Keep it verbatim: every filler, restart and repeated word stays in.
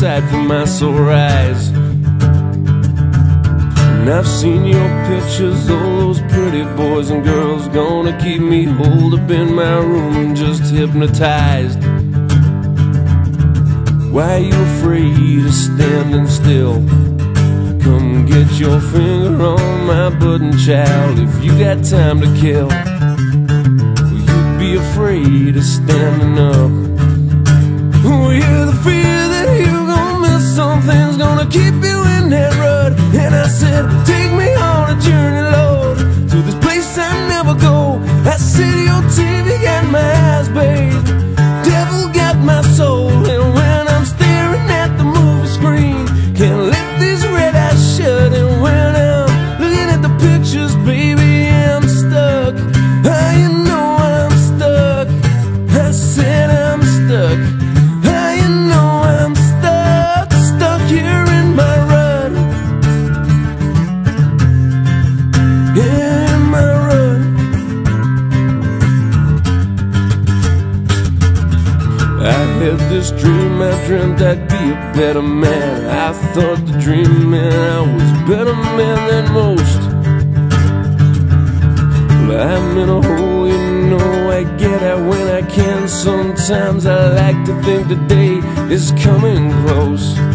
side for my sore eyes. And I've seen your pictures, all those pretty boys and girls, gonna keep me holed up in my room and just hypnotized. Why are you afraid of standing still? Come get your finger on my button, child. If you got time to kill, you'd be afraid of standing up. You're the fear that you're gonna miss, something's gonna keep you in that rut. And I said, take me on a journey, Lord, to this place I never go. I said, your T V got my eyes bathed, devil got my soul. And when I'm staring at the movie screen, can't let these red eyes shut. And when I'm looking at the pictures, baby, I'm stuck. I you know I'm stuck. I said I'm stuck. This dream I dreamt I'd be a better man. I thought the dream meant I was a better man than most. Well, I'm in a hole, you know I get out when I can. Sometimes I like to think the day is coming close.